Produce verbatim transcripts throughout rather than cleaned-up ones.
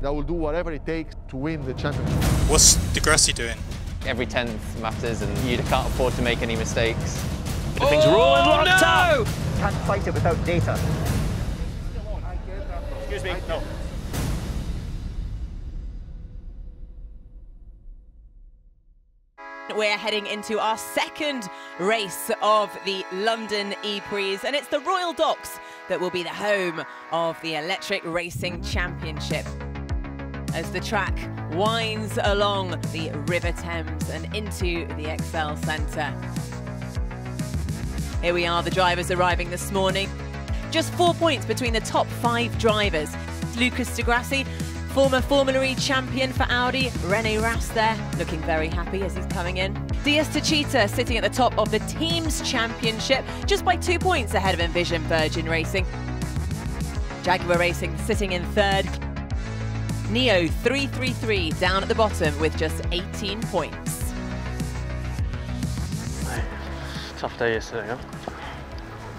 that will do whatever it takes to win the championship. What's Di Grassi doing? Every tenth matters, and you can't afford to make any mistakes. Oh, the thing's rolling locked up! Can't fight it without data. Excuse me, no. We're heading into our second race of the London E-Prix, and it's the Royal Docks that will be the home of the Electric Racing Championship. As the track winds along the River Thames and into the Excel Centre. Here we are, the drivers arriving this morning. Just four points between the top five drivers. Lucas Di Grassi, former Formula E champion for Audi, Rene Rast there, looking very happy as he's coming in. D S Techeetah sitting at the top of the Teams Championship, just by two points ahead of Envision Virgin Racing. Jaguar Racing sitting in third. N I O three three three down at the bottom with just eighteen points. Man, tough day yesterday, huh?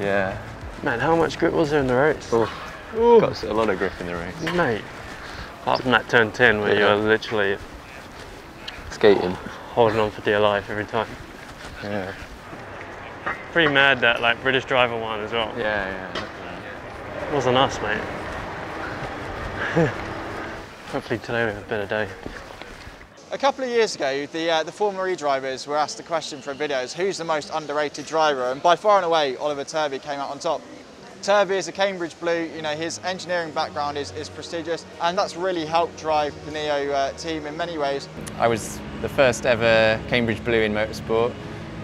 Yeah. Man, how much grip was there in the race? Oh, Ooh. Got a lot of grip in the race. Mate. Apart from that turn ten where yeah. you're literally skating, holding on for dear life every time. Yeah. Pretty mad that like British driver won as well. Yeah, yeah. It wasn't us, mate. Hopefully today we have a better day. A couple of years ago, the, uh, the Formula E drivers were asked the question for videos, who's the most underrated driver? And by far and away, Oliver Turvey came out on top. Turvey is a Cambridge Blue, you know, his engineering background is, is prestigious, and that's really helped drive the N I O uh, team in many ways. I was the first ever Cambridge Blue in motorsport.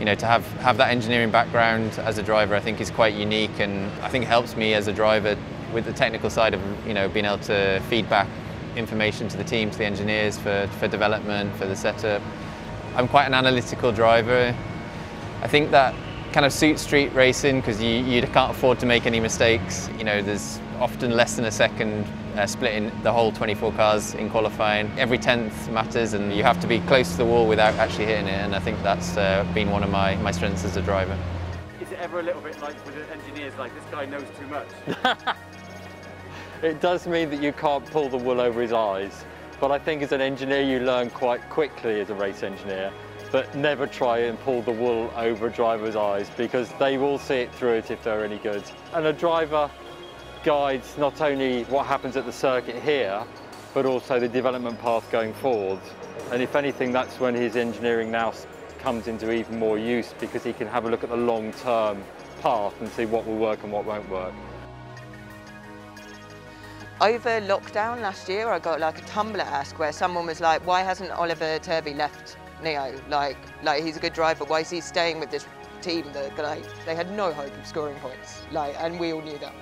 You know, to have, have that engineering background as a driver I think is quite unique, and I think helps me as a driver with the technical side of, you know, being able to feed back information to the team, to the engineers for, for development, for the setup. I'm quite an analytical driver. I think that kind of suits street racing because you, you can't afford to make any mistakes. You know, there's often less than a second uh, split in the whole twenty-four cars in qualifying. Every tenth matters, and you have to be close to the wall without actually hitting it, and I think that's uh, been one of my, my strengths as a driver. Is it ever a little bit like with engineers, like this guy knows too much? It does mean that you can't pull the wool over his eyes, but I think as an engineer you learn quite quickly as a race engineer. But never try and pull the wool over a driver's eyes because they will see it through it if they're any good. And a driver guides not only what happens at the circuit here, but also the development path going forward. And if anything, that's when his engineering now comes into even more use because he can have a look at the long-term path and see what will work and what won't work. Over lockdown last year, I got like a Tumblr ask where someone was like, why hasn't Oliver Turvey left N I O? Like, like he's a good driver, why is he staying with this team that, like, they had no hope of scoring points, like, and we all knew that.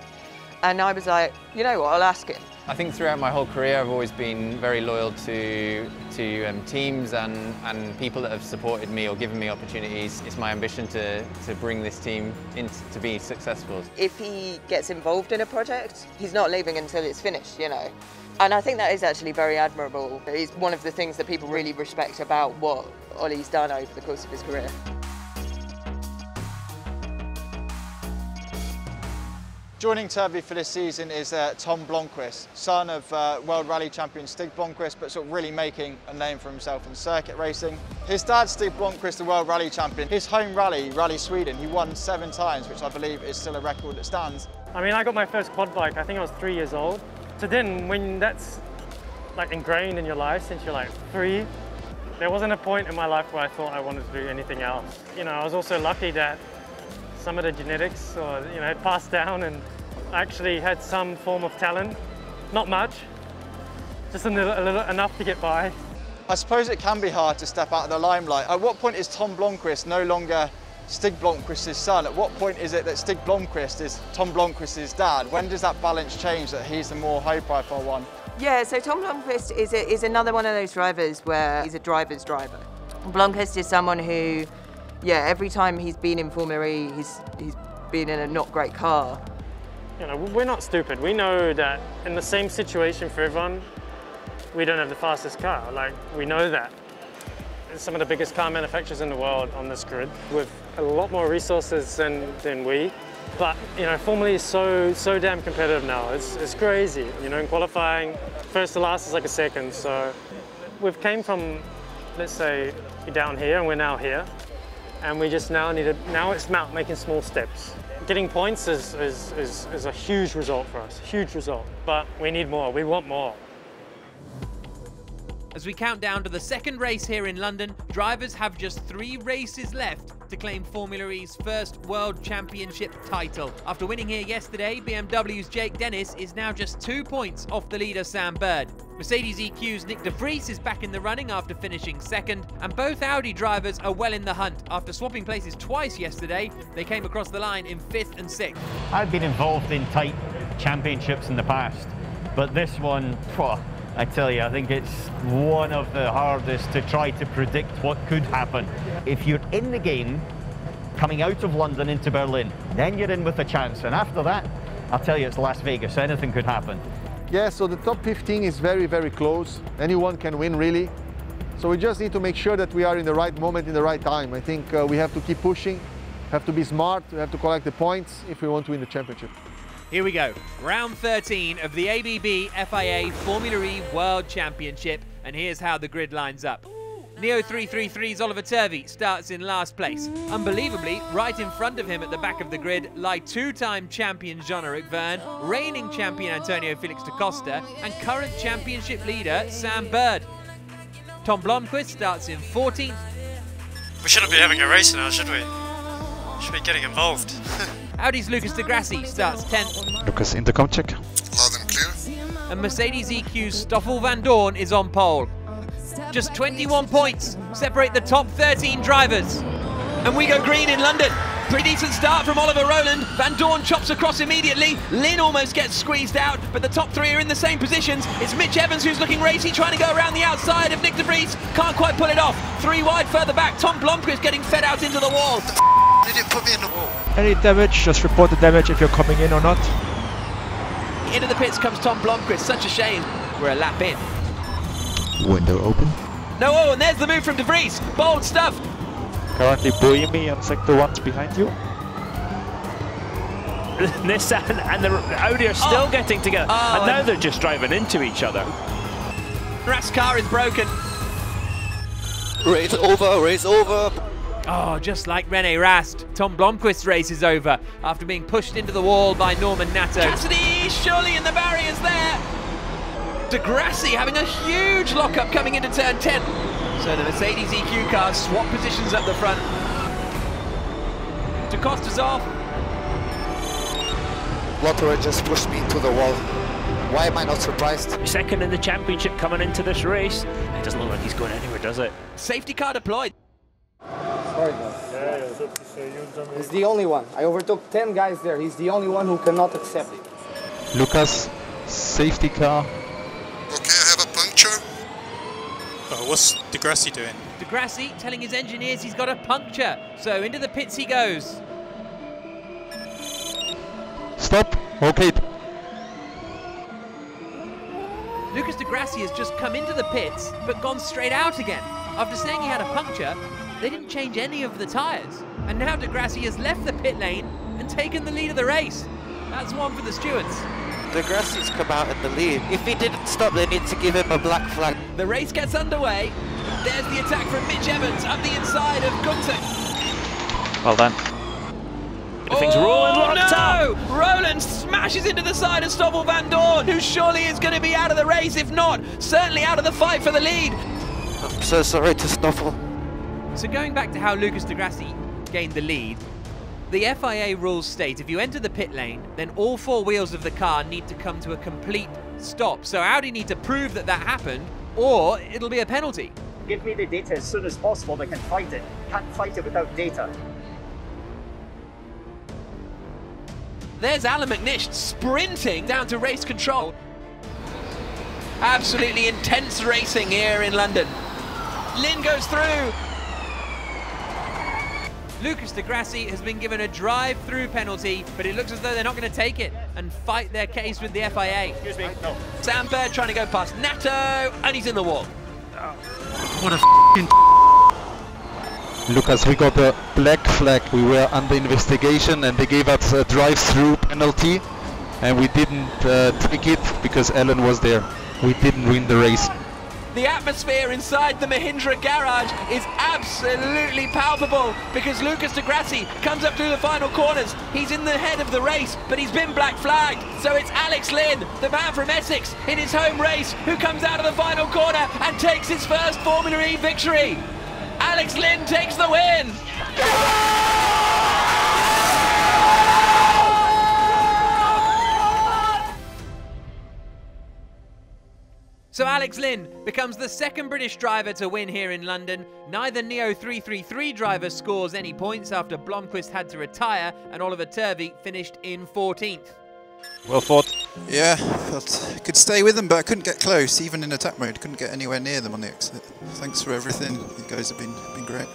And I was like, you know what, I'll ask him. I think throughout my whole career I've always been very loyal to, to um, teams and, and people that have supported me or given me opportunities. It's my ambition to, to bring this team in to be successful. If he gets involved in a project, he's not leaving until it's finished, you know. And I think that is actually very admirable. It's one of the things that people really respect about what Ollie's done over the course of his career. Joining Turvey for this season is uh, Tom Blomqvist, son of uh, World Rally champion Stig Blomqvist, but sort of really making a name for himself in circuit racing. His dad, Stig Blomqvist, the World Rally champion, his home rally, Rally Sweden, he won seven times, which I believe is still a record that stands. I mean, I got my first quad bike, I think I was three years old. So then when that's like ingrained in your life since you're like three, there wasn't a point in my life where I thought I wanted to do anything else. You know, I was also lucky that some of the genetics or, you know, it passed down, and I actually had some form of talent. Not much, just a little, a little, enough to get by. I suppose it can be hard to step out of the limelight. At what point is Tom Blomqvist no longer Stig Blomqvist's son? At what point is it that Stig Blomqvist is Tom Blomqvist's dad? When does that balance change that he's the more high-profile one? Yeah, so Tom Blomqvist is, a, is another one of those drivers where he's a driver's driver. Blomqvist is someone who, yeah, every time he's been in Formula E, he's, he's been in a not great car. You know, we're not stupid. We know that in the same situation for everyone, we don't have the fastest car. Like, we know that. Some of the biggest car manufacturers in the world on this grid with a lot more resources than, than we. But, you know, Formula E is so, so damn competitive now. It's, it's crazy. You know, in qualifying, first to last is like a second. So we've came from, let's say, down here, and we're now here. And we just now need to, now it's about making small steps. Getting points is, is, is, is a huge result for us, huge result. But we need more, we want more. As we count down to the second race here in London, drivers have just three races left to claim Formula E's first World Championship title. After winning here yesterday, B M W's Jake Dennis is now just two points off the leader Sam Bird. Mercedes E Q's Nyck de Vries is back in the running after finishing second, and both Audi drivers are well in the hunt. After swapping places twice yesterday, they came across the line in fifth and sixth. I've been involved in tight championships in the past, but this one, phew, I tell you, I think it's one of the hardest to try to predict what could happen. If you're in the game, coming out of London into Berlin, then you're in with a chance. And after that, I'll tell you, it's Las Vegas. Anything could happen. Yeah, so the top fifteen is very, very close. Anyone can win, really. So we just need to make sure that we are in the right moment, in the right time. I think uh, we have to keep pushing, have to be smart, we have to collect the points if we want to win the championship. Here we go, round thirteen of the A B B F I A Formula E World Championship, and here's how the grid lines up. N I O three thirty-three's Oliver Turvey starts in last place. Unbelievably, right in front of him at the back of the grid lie two-time champion Jean-Éric Vergne, reigning champion Antonio Félix da Costa, and current championship leader Sam Bird. Tom Blomqvist starts in fourteenth. We shouldn't be having a race now, should we? Should be getting involved. Audi's Lucas Di Grassi starts tenth. Lucas, intercom check. Loud and clear. And Mercedes E Q's Stoffel Vandoorne is on pole. Just twenty-one points separate the top thirteen drivers. And we go green in London. Pretty decent start from Oliver Rowland. Vandoorne chops across immediately. Lynn almost gets squeezed out, but the top three are in the same positions. It's Mitch Evans who's looking racy, trying to go around the outside of Nyck de Vries. Can't quite pull it off. Three wide further back. Tom Blomqvist getting fed out into the wall. Did it put me in the wall? Any damage, just report the damage if you're coming in or not. Into the pits comes Tom Blomqvist, such a shame. We're a lap in. Window open. No, oh, and there's the move from De Vries. Bold stuff. Currently Boemi on sector one behind you. Nissan and the Audi are still oh. getting together. Oh, and now and they're just driving into each other. Rast's car is broken. Race over, race over. Oh, just like Rene Rast, Tom Blomqvist's race is over after being pushed into the wall by Norman Nato. Cassidy surely in the barriers there. De Grassi having a huge lock-up coming into turn ten. So the Mercedes E Q cars swap positions up the front. Da Costa's off. Lotterer just pushed me into the wall. Why am I not surprised? Second in the championship coming into this race. It doesn't look like he's going anywhere, does it? Safety car deployed. He's the only one. I overtook ten guys there. He's the only one who cannot accept it. Lucas, safety car. Okay, I have a puncture. Oh, what's De Grassi doing? De Grassi telling his engineers he's got a puncture. So into the pits he goes. Stop. Okay. Lucas De Grassi has just come into the pits but gone straight out again. After saying he had a puncture, they didn't change any of the tyres. And now De Grassi has left the pit lane and taken the lead of the race. That's one for the stewards. De Grassi's come out in the lead. If he didn't stop, they need to give him a black flag. The race gets underway. There's the attack from Mitch Evans up the inside of Gunter. Well done. Oh, things Rowland locked no! up. Rowland smashes into the side of Stoffel Vandoorne, who surely is going to be out of the race, if not certainly out of the fight for the lead. I'm so sorry to Stoffel. So going back to how Lucas Di Grassi gained the lead, the F I A rules state if you enter the pit lane, then all four wheels of the car need to come to a complete stop. So Audi need to prove that that happened, or it'll be a penalty. Give me the data as soon as possible, they can fight it. Can't fight it without data. There's Allan McNish sprinting down to race control. Absolutely intense racing here in London. Lynn goes through. Lucas Di Grassi has been given a drive-through penalty, but it looks as though they're not going to take it and fight their case with the F I A. Excuse me, no. Sam Bird trying to go past Nato, and he's in the wall. Oh. What a f***ing Lucas, we got a black flag. We were under investigation and they gave us a drive-through penalty and we didn't uh, take it because Allan was there. We didn't win the race. The atmosphere inside the Mahindra garage is absolutely palpable because Lucas Di Grassi comes up through the final corners. He's in the head of the race, but he's been black flagged. So it's Alex Lynn, the man from Essex, in his home race, who comes out of the final corner and takes his first Formula E victory. Alex Lynn takes the win. So Alex Lynn becomes the second British driver to win here in London. Neither N I O three thirty-three driver scores any points after Blomqvist had to retire and Oliver Turvey finished in fourteenth. Well fought. Yeah, I could stay with them, but I couldn't get close, even in attack mode. Couldn't get anywhere near them on the exit. Thanks for everything. You guys have been, been great.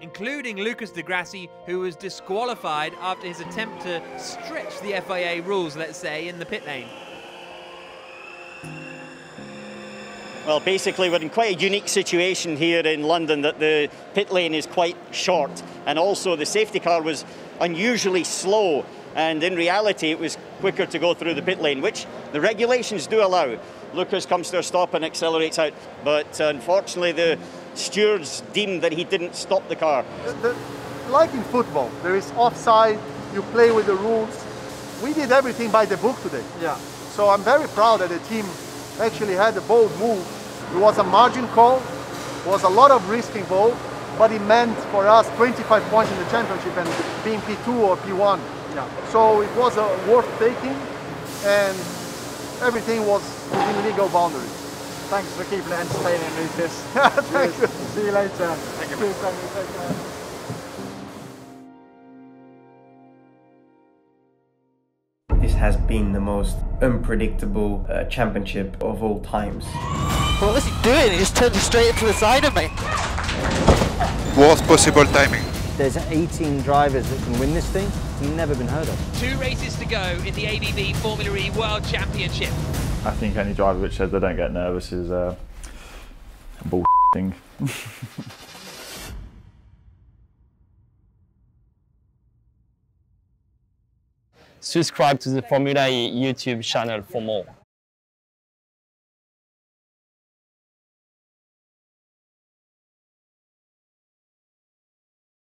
Including Lucas Di Grassi, who was disqualified after his attempt to stretch the F I A rules, let's say, in the pit lane. Well, basically we're in quite a unique situation here in London that the pit lane is quite short and also the safety car was unusually slow and in reality it was quicker to go through the pit lane, which the regulations do allow. Lucas comes to a stop and accelerates out, but unfortunately the stewards deemed that he didn't stop the car. The, the, like in football, there is offside, you play with the rules. We did everything by the book today. Yeah. So I'm very proud that the team actually had a bold move. It was a margin call, was a lot of risk involved, but it meant for us twenty-five points in the championship and being P two or P one. Yeah. So it was a worth taking and everything was within legal boundaries. Thanks for keeping it entertaining, Lucas. Thank you. See you later. Thank you. Cheers, thank you. Has been the most unpredictable uh, championship of all times. What was he doing? He just turned straight into the side of me. Worst possible timing. There's eighteen drivers that can win this thing. It's never been heard of. Two races to go in the A B B Formula E World Championship. I think any driver which says they don't get nervous is uh, a bull thing. Subscribe to the Formula E YouTube channel for more.